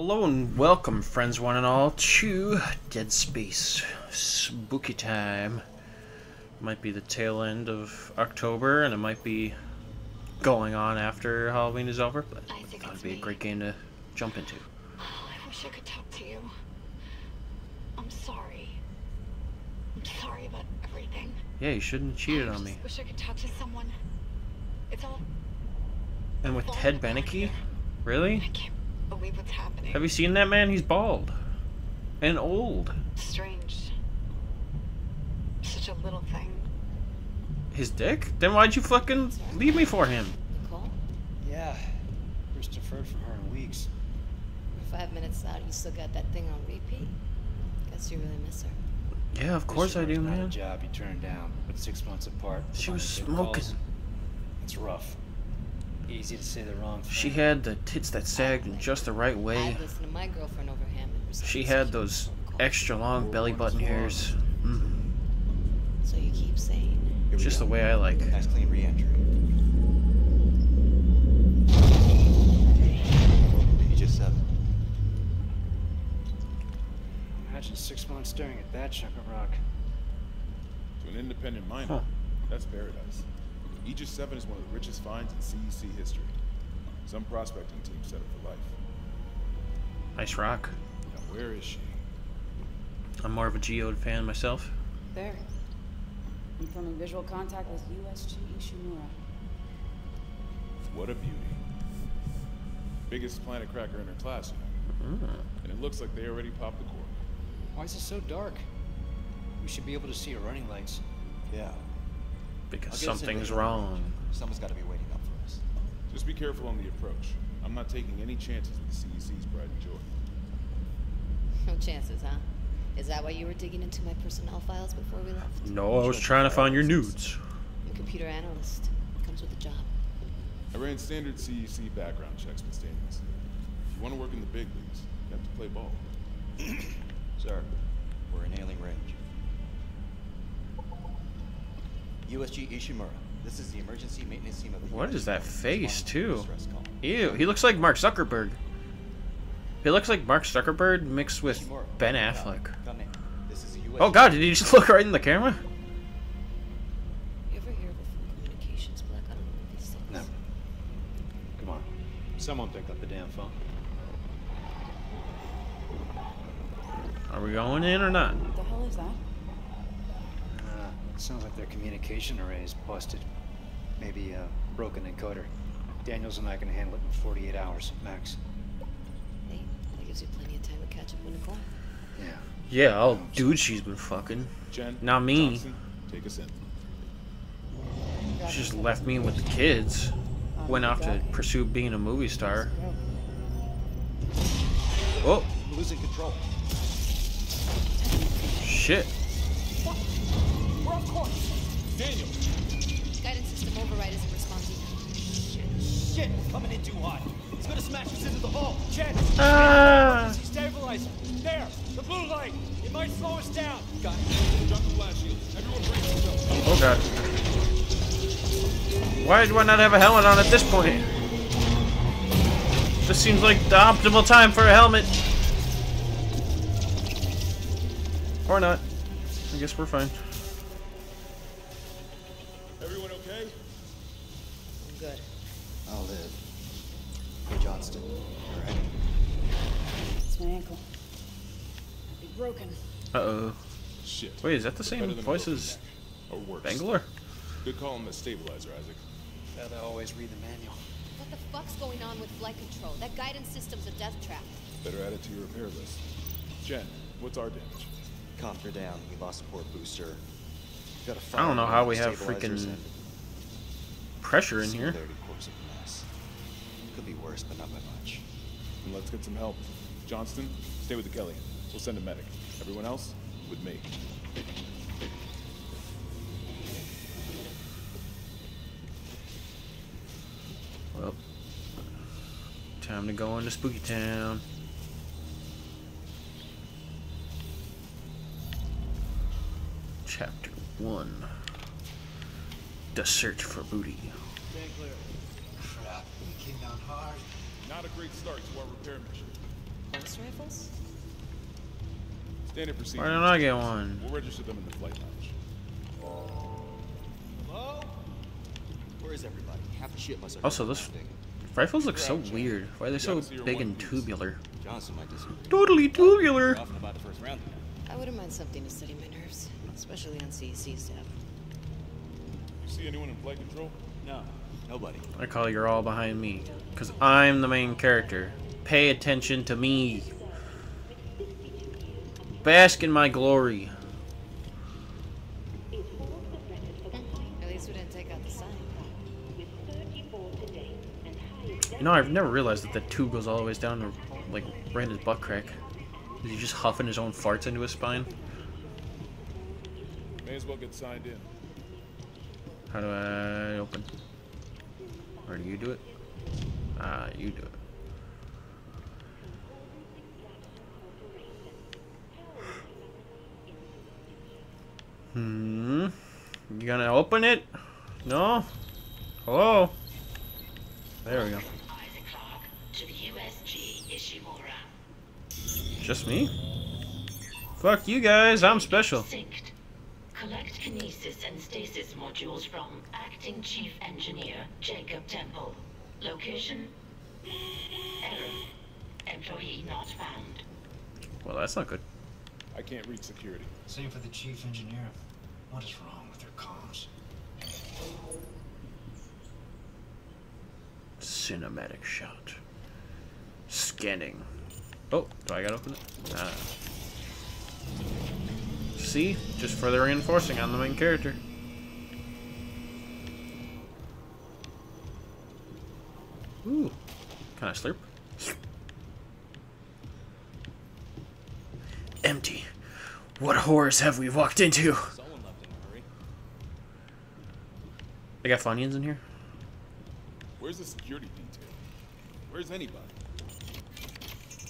Hello and welcome, friends one and all, to Dead Space Spooky Time. Might be the tail end of October, and it might be going on after Halloween is over, but I thought it'd be a great game to jump into. Oh, I wish I could talk to you. I'm sorry. I'm sorry about everything. Yeah, you shouldn't have cheated on me. I wish I could talk to someone. It's all... And with Ted Beneke? Really? I can't believe what's happening. Have you seen that man? He's bald. And old. Strange. Such a little thing. His dick? Then why'd you fucking leave me for him? Nicole? Yeah. Chris deferred from her in weeks. We're 5 minutes out, you still got that thing on repeat. Guess you really miss her. Yeah, of course I do, man. A job you turned down, but 6 months apart. She was smoking. It's rough. Easy to say the wrong thing. She had the tits that sagged in just the right way. To my girlfriend over him. She had those extra long belly button hairs. So you keep saying. Just the way I like. Nice clean re-entry. Aegis 7. Imagine 6 months staring at that chunk of rock. To an independent miner, that's paradise. Aegis 7 is one of the richest finds in CEC history. Some prospecting team set up for life. Nice rock. Now where is she? I'm more of a geode fan myself. There. I'm forming visual contact with USG Ishimura. What a beauty. Biggest planet cracker in her class, you know. And it looks like they already popped the core. Why is it so dark? We should be able to see her running lights. Yeah. Because something's wrong. Someone's got to be waiting up for us. Just be careful on the approach. I'm not taking any chances with the CEC's pride and joy. No chances, huh? Is that why you were digging into my personnel files before we left? No, I was trying to find your nudes. I'm a computer analyst. Comes with the job. I ran standard CEC background checks with Daniels. If you want to work in the big leagues, you have to play ball. Sir, we're in ailing range. USG Ishimura. This is the emergency maintenance team of the... What is that face, too? Ew, he looks like Mark Zuckerberg. He looks like Mark Zuckerberg mixed with Ben Affleck. Oh god, did he just look right in the camera? You ever hear of a communications blackout? No. Come on. Someone picked up the damn phone. Are we going in or not? What the hell is that? Sounds like their communication array is busted. Maybe a broken encoder. Daniels and I can handle it in 48 hours, max. Hey, that gives you plenty of time to catch up with Nicole. Yeah. Yeah, oh, dude, she's been fucking. Jen, not me. Thompson, take us in. She just left me with the kids. Went off to pursue being a movie star. Oh. Losing control. Shit. Daniel. Guidance system override isn't responding. Shit, we're coming in too hot. It's gonna smash us into the hull. Jen! Stabilize. There! The blue light! It might slow us down! Got it. Jump the blast shield. Everyone brace yourself. Oh god. Why do I not have a helmet on at this point? This seems like the optimal time for a helmet. Or not. I guess we're fine. I'll live. Hey, Johnston. All right. It's my ankle. It's broken. Uh-oh. Shit. Wait, is that the same voice as Bangalore? Good call on the stabilizer, Isaac. Gotta always read the manual. What the fuck's going on with flight control? That guidance system's a death trap. Better add it to your repair list. Jen, what's our damage? Comfort down. We lost a port booster. Got a fire. I don't know how we have freaking pressure in here. Could be worse, but not by much. And let's get some help. Johnston, stay with the Kellyan. We'll send a medic. Everyone else, with me. Well, time to go into Spooky Town. Chapter 1. The search for booty. Not a great start to our repair mission. Pulse rifles? Standard procedure. Why don't I get one? We'll register them in the flight lounge. Hello? Where is everybody? Half the ship must have. Also, those rifles look so weird. Why are they so big and tubular? Johnson might disagree. Totally tubular. I wouldn't mind something to steady my nerves, especially on CEC staff. You see anyone in flight control? No, nobody. I call you're all behind me, because I'm the main character. Pay attention to me. Bask in my glory. At least we didn't take out the sign. You know, I've never realized that the tube goes all the way down to, like, right in his butt crack. Is he just huffing his own farts into his spine? May as well get signed in. How do I open? Or do you do it? Ah, you do it. Hmm. You gonna open it? No? Hello? There we go. Isaac Clark to the USG Ishimura. Just me? Fuck you guys, I'm special. Collect kinesis and stasis modules from Acting Chief Engineer Jacob Temple. Location? Error. Employee not found. Well, that's not good. I can't reach security. Same for the chief engineer. What is wrong with their comms? Cinematic shot. Scanning. Oh, do I gotta open it? Ah. See? Just further reinforcing on the main character. Ooh. Can I slurp? Empty. What horrors have we walked into? Someone left in a hurry. They got Funyuns in here? Where's the security detail? Where's anybody?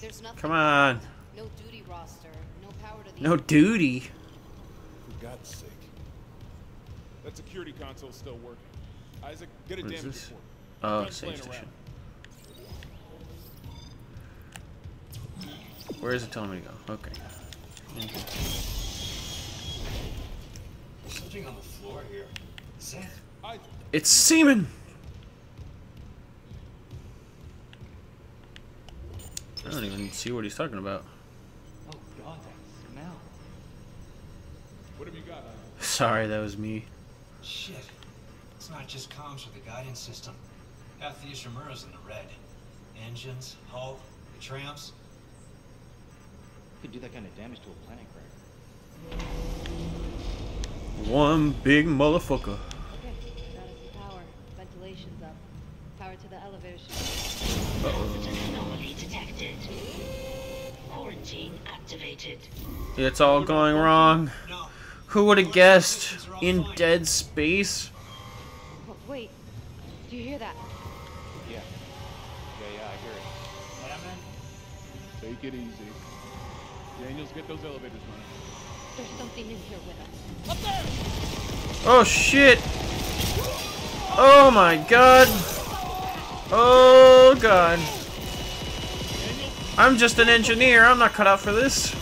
There's nothing. Come on. No duty roster. No power to the. No duty. For God's sake. That security console's still working. Isaac, get a damage report. Oh, same station. Where is it telling me to go? Okay. Something on the floor here. Seth? It's semen! I don't even see what he's talking about. Oh god, that smell. What have you got? Sorry, that was me. Shit. It's not just comms or the guidance system. Half the Ishimura's in the red. Engines, hull, the tramps. Could do that kind of damage to a planet cracker. One big motherfucker. Okay, that is the power. Ventilation's up. Power to the elevator shaft. Anomaly detected. Quarantine activated. It's all going wrong. Who would have guessed? In Dead Space? Wait, do you hear that? Yeah. Yeah, I hear it. What happened? Take it easy. Daniels, get those elevators running. There's something in here with us. Up there! Oh shit! Oh my god! Oh god! I'm just an engineer. I'm not cut out for this.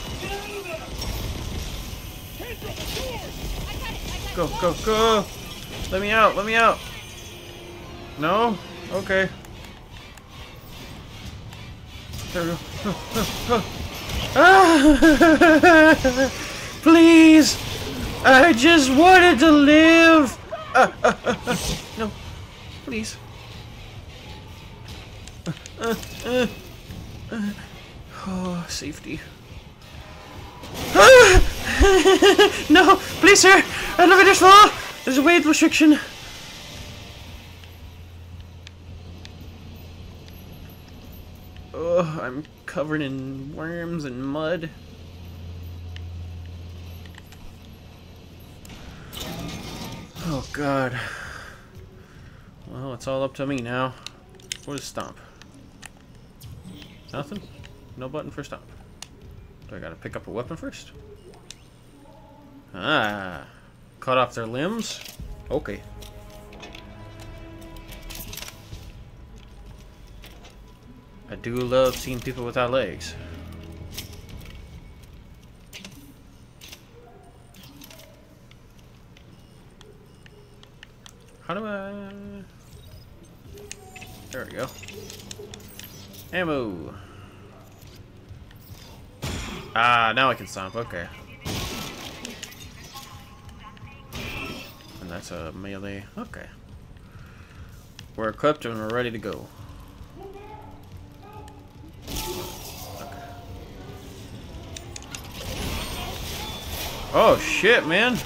Go, go, go! Let me out! Let me out! No? Okay. There we go. Please! I just wanted to live! No. Please. Oh, safety. No! Please, sir! Elevators fall! There's a weight restriction. Oh, I'm covered in worms and mud. Oh god. Well, it's all up to me now. What is stomp? Nothing? No button for stomp. Do I gotta pick up a weapon first? Ah. Cut off their limbs? Okay. I do love seeing people without legs. How do I... There we go. Ammo. Ah, now I can stomp. Okay. And that's a melee. Okay. We're equipped and we're ready to go. Okay. Oh, shit, man.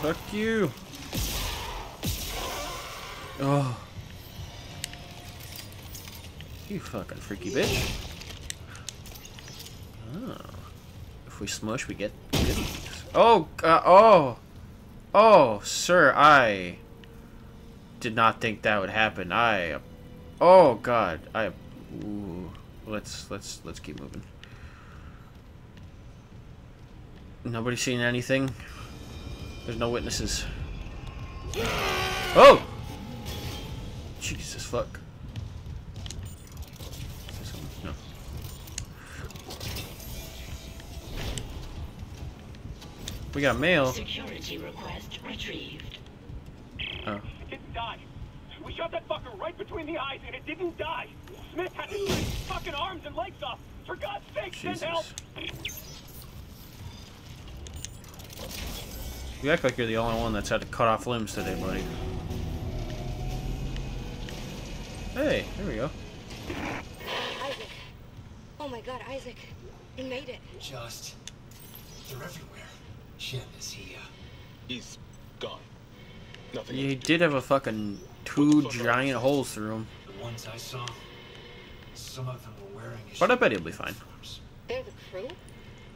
Fuck you. Oh. You fucking freaky bitch. Oh. If we smush, we get goodies. Oh, oh. Oh, sir, I did not think that would happen. Oh god, ooh. Let's keep moving. Nobody seen anything? There's no witnesses. Oh! Jesus fuck. Is this one? No. We got mail. Security request retrieved. Oh. It died. We shot that fucker right between the eyes and it didn't die. Smith had to cut his fucking arms and legs off. For God's sake, send help! You act like you're the only one that's had to cut off limbs today, buddy. Hey, there we go. Isaac. Oh my god, Isaac. He made it. Just. They're everywhere. Jim is here. He's gone. Nothing. He did have a fucking two giant holes through him. The ones I saw, some of them were wearing his. But I bet he'll be fine. They're the crew?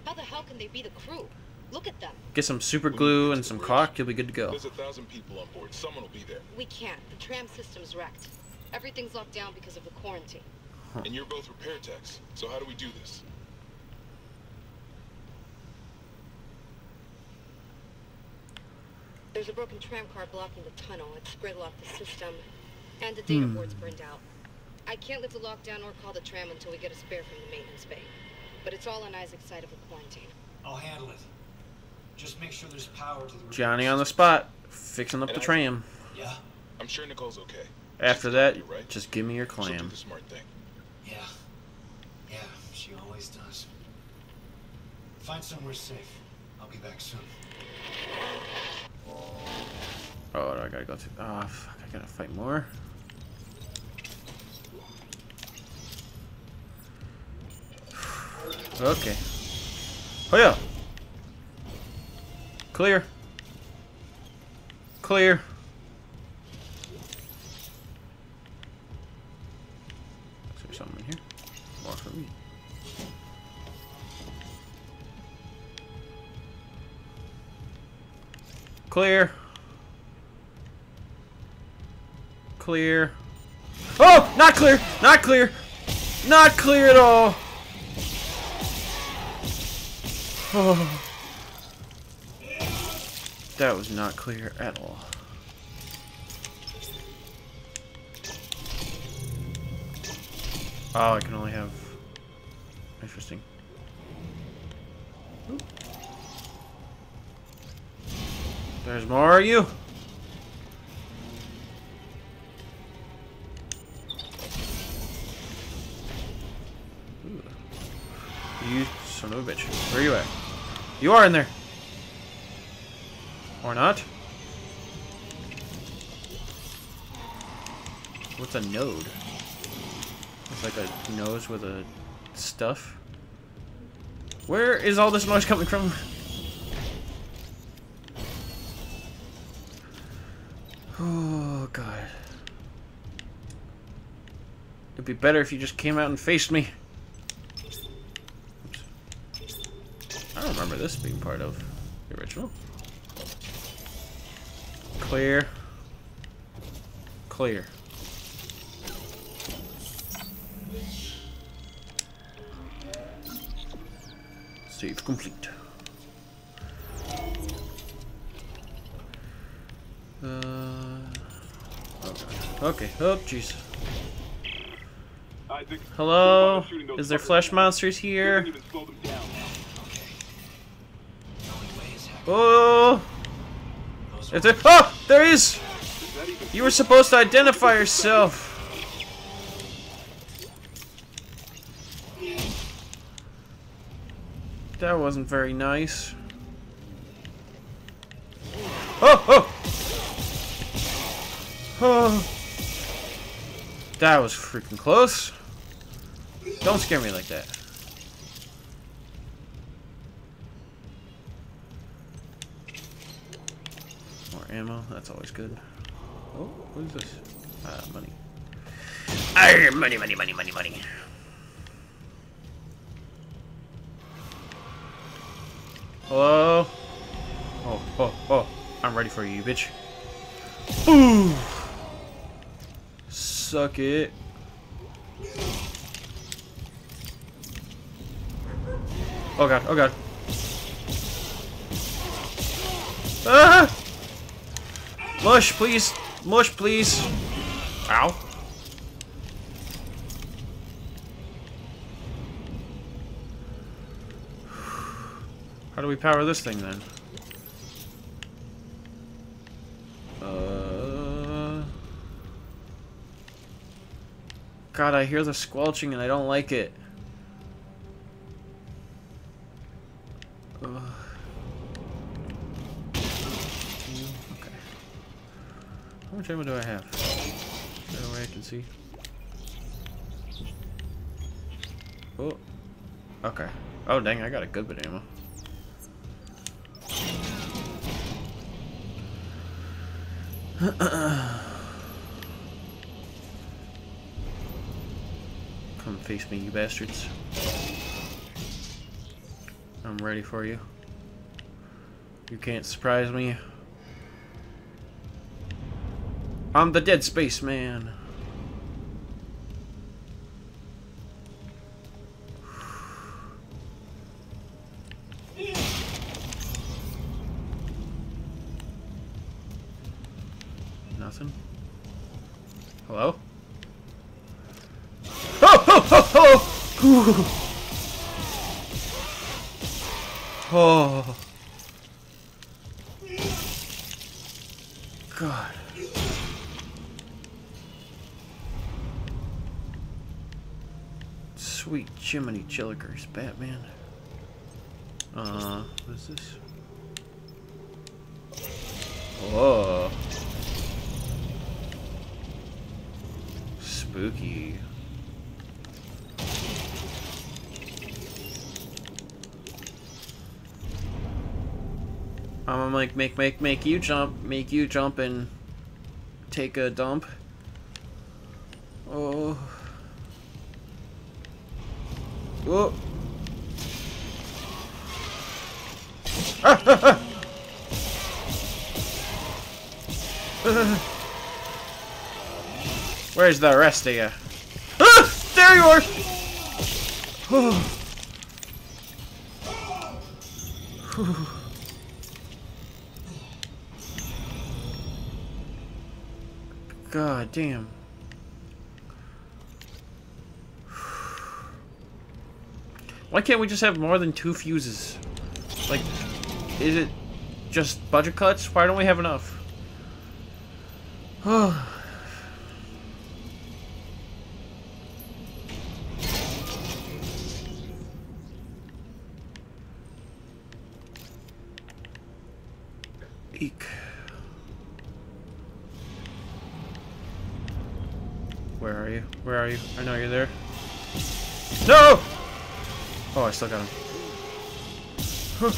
How the hell can they be the crew? Look at them. Get some super glue and some caulk, you'll be good to go. There's 1,000 people on board. Someone will be there. We can't. The tram system's wrecked. Everything's locked down because of the quarantine. Huh. And you're both repair techs, so how do we do this? There's a broken tram car blocking the tunnel. It's gridlocked the system, and the data board's burned out. I can't lift the lockdown or call the tram until we get a spare from the maintenance bay. But it's all on Isaac's side of the quarantine. I'll handle it. Just make sure there's power to the Johnny on the spot, fixing up the tram. Yeah, I'm sure Nicole's okay. After that, just give me your clam. Yeah, she always does. Find somewhere safe. I'll be back soon. Oh, I gotta go to. Oh, fuck! I gotta fight more. Okay. Oh yeah. Clear. Clear. Is there something in here? More for me. Clear. Clear. Oh! Not clear! Not clear! Not clear at all! Oh. That was not clear at all. Oh, I can only have... Interesting. Ooh. There's more of you! Ooh. You son of a bitch. Where are you at? You are in there! Or not? What's a node? It's like a nose with a stuff. Where is all this noise coming from? Oh god. It'd be better if you just came out and faced me. Oops. I don't remember this being part of the original. Clear. Clear. Save complete. Okay. Oh, jeez. Hello? Is there flesh monsters here? Oh! It's a, oh! There he is! You were supposed to identify yourself. That wasn't very nice. Oh! Oh! Oh! That was freaking close. Don't scare me like that. More ammo. That's always good. Oh, what is this? Money. Arr, money, money, money, money, money. Hello? Oh, oh, oh. I'm ready for you, bitch. Ooh! Suck it. Oh god, oh god. Ah! Mush, please. Mush, please. Ow. How do we power this thing then? God, I hear the squelching and I don't like it. How much ammo do I have? Is there a way I can see? Oh. Okay. Oh, dang, I got a good bit of ammo. Come face me, you bastards. I'm ready for you. You can't surprise me. I'm the Dead Space Man. Nothing. Hello? Oh, oh, oh, oh. Oh. God. Sweet Jiminy Chillikers, Batman. What is this? Oh. Spooky. I'm like, make you jump, and take a dump. Oh. Whoa. Ah, ah, ah. Where's the rest of you? Ah, there you are! Oh. Oh. God damn. Why can't we just have more than 2 fuses? Like, is it just budget cuts? Why don't we have enough? Oh. Eek. Where are you? Where are you? I know you're there. No! Oh, I still got him. Huh.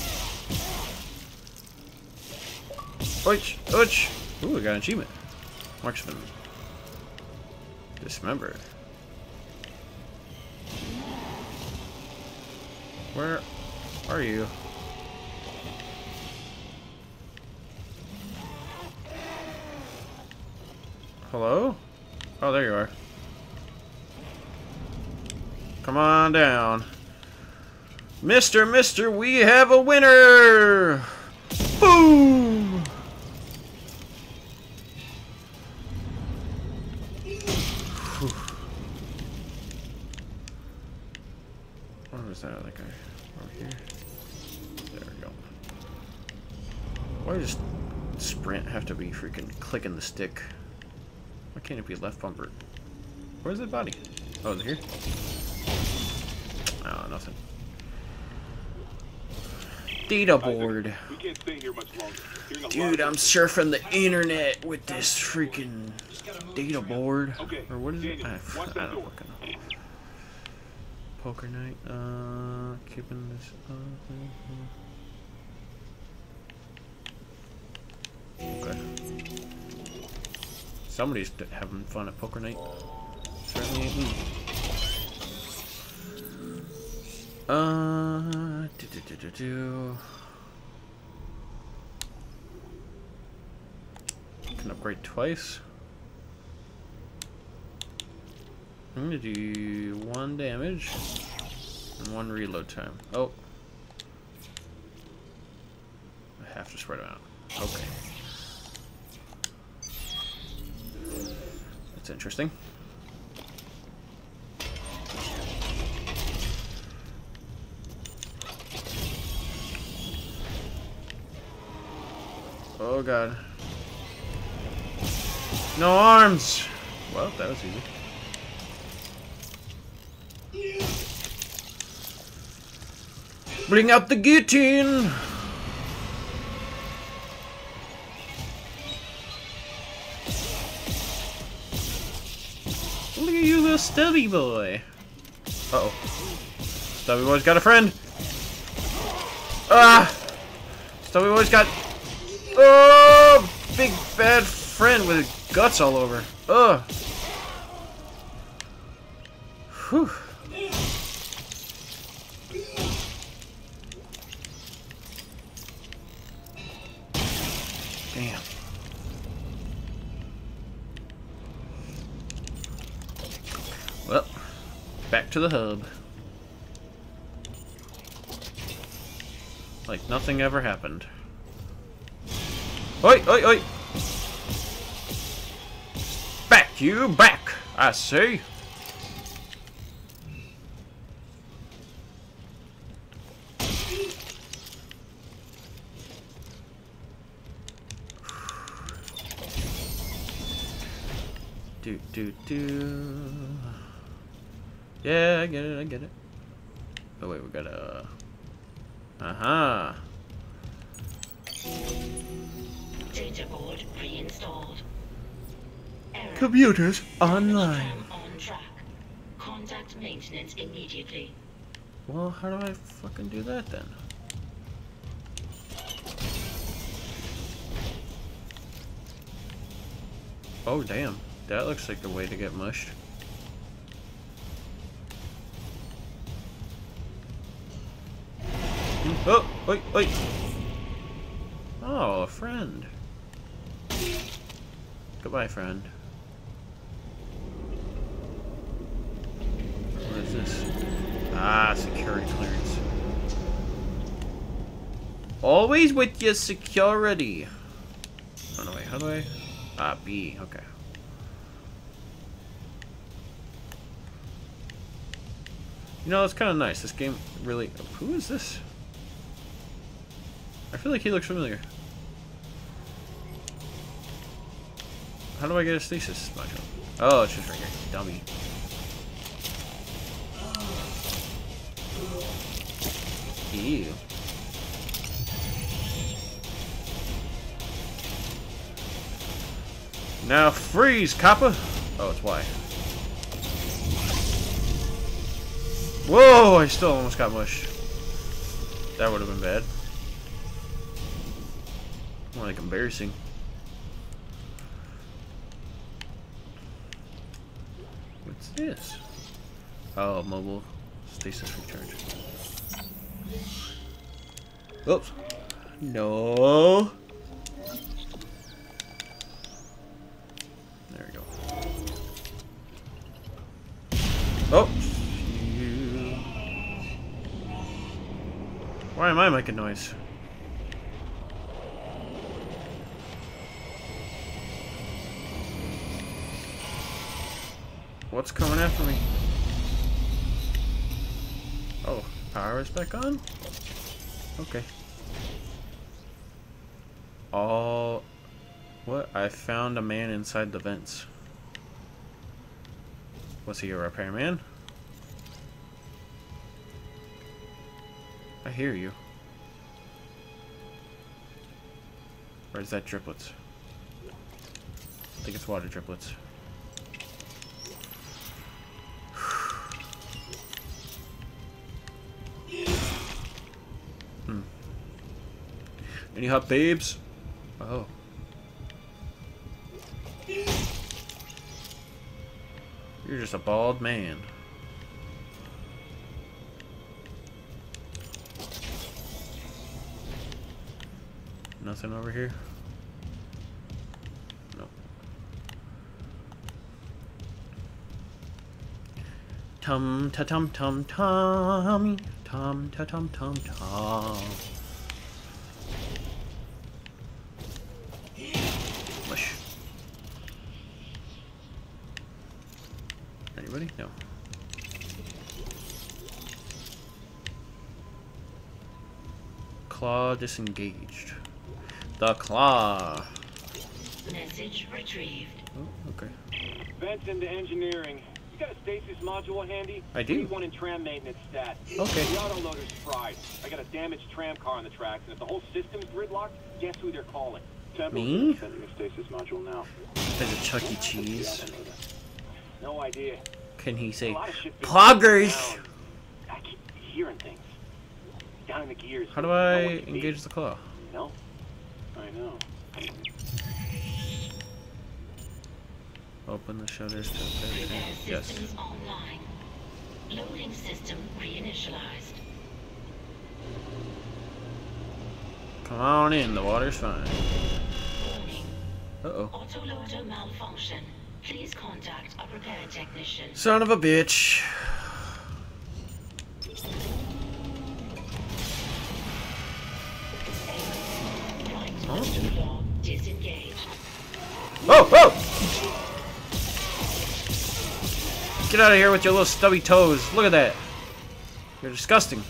Ouch! Ouch! Ooh, I got an achievement. Marksman. Dismember. Where are you? Hello? Oh, there you are. Come on down. Mister, we have a winner! Boom! Whew. Where was that other guy? Over here. There we go. Why does sprint have to be freaking clicking the stick? Why can't it be left bumper? Where's the body? Oh, is it here? Oh, nothing. Data board. Dude, I'm surfing the internet with this freaking data board. Or what is it? I don't know. Poker night. Keeping this up. Okay. Somebody's having fun at poker night. Certainly ain't me. Can upgrade twice. I'm gonna do 1 damage and 1 reload time. Oh, I have to spread it out. Okay, that's interesting. Oh god. No arms! Well, that was easy. Bring up the guillotine! Look at you, little stubby boy. Uh-oh. Stubby boy's got a friend! Ah! Stubby boy's got... Oh, big bad friend with guts all over. Ugh. Whew. Damn. Well, back to the hub. Like nothing ever happened. Oi, oi, oi! Back you back, I see. Do do do. Yeah, I get it, I get it. Oh wait, we gotta. Aha. Data board reinstalled. Error. Computers online. On track. Contact maintenance immediately. Well, how do I fucking do that then? Oh damn, that looks like the way to get mushed. Oh, wait, wait. Oh, a friend. Goodbye, friend. What is this? Ah, security clearance. Always with your security. Oh no, wait, how do I? Ah, B, okay. You know, it's kind of nice. This game really. Who is this? I feel like he looks familiar. How do I get a stasis module? Oh, it's just right here. Dummy. Ew. Now freeze, copper! Oh, it's Y. Whoa, I still almost got mushed. That would have been bad. More like embarrassing. What's this? Oh, mobile stasis recharge. Oops. No. There we go. Oh. Why am I making noise? What's coming after me? Oh, power is back on? Okay. all... What? I found a man inside the vents. Was he a repairman? I hear you. Or is that driplets? I think it's water driplets. Any hot babes? Oh. You're just a bald man. Nothing over here? Nope. Tum ta tum tum tummy. Tum ta tum tum tum. Mush. Anybody? No. Claw disengaged. The claw. Message retrieved. Oh, okay. Vents into engineering. You got a stasis module handy? I do. One in tram maintenance stat. Okay. The auto loader's fried. I got a damaged tram car on the tracks, and if the whole system's gridlocked, guess who they're calling? Temple. Me? Sending a stasis module now. There's a Chuck E. Cheese. No idea. Can he say poggers? I keep hearing things. Down in the gears. How do I engage the claw? No. I know. Open the shutters to open. Yes. Online. Loading system reinitialized. Come on in, the water's fine. Uh-oh. Autoloader malfunction. Please contact a repair technician. Son of a bitch. Oh. Oh, oh! Get out of here with your little stubby toes. Look at that. You're disgusting.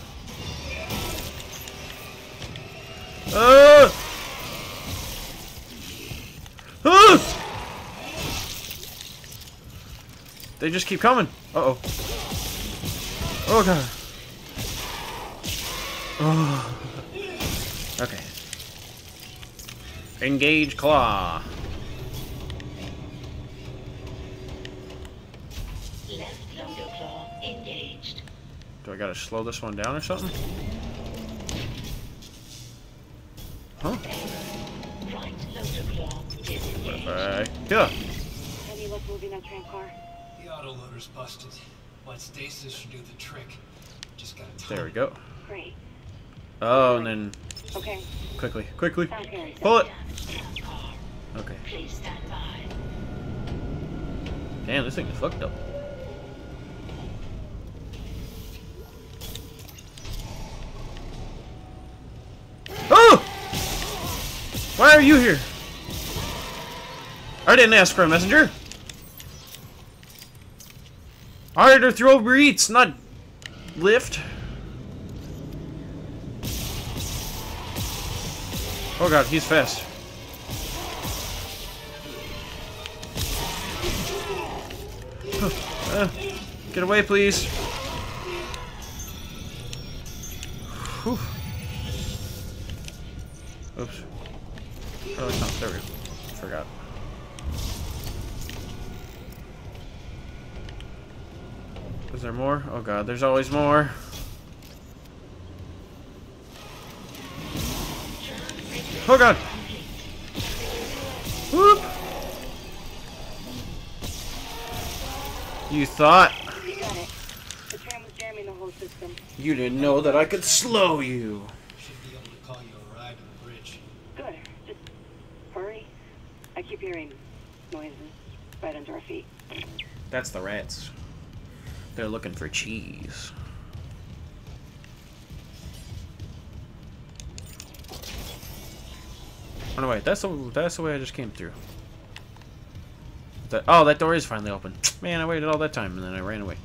They just keep coming. Uh oh. Oh god. Oh. Okay. Engage claw. Left loader claw engaged. Do I gotta slow this one down or something? Huh? Right loader claw disengaged. Yeah. Any luck moving that tram car? The autoloader's busted. What stasis should do the trick. Just gotta time. There we go. Great. Oh, and then. Okay. Quickly, quickly. Pull it! Okay. Please stand by. Damn, this thing is fucked up. Oh! Why are you here? I didn't ask for a messenger. I ordered through Uber Eats, not Lyft. Oh god, he's fast. Get away, please. Whew. Oops. Oh, no, there we go. Forgot. Is there more? Oh god, there's always more. Oh god! Whoop! You thought. You got it. The tram was jamming the whole system. You didn't know that I could slow you. Should be able to call you a ride to the bridge. Good. Just hurry. I keep hearing noises right under our feet. That's the rats. They're looking for cheese. Oh, no, wait, that's the way I just came through. That, oh, that door is finally open. Man, I waited all that time and then I ran away.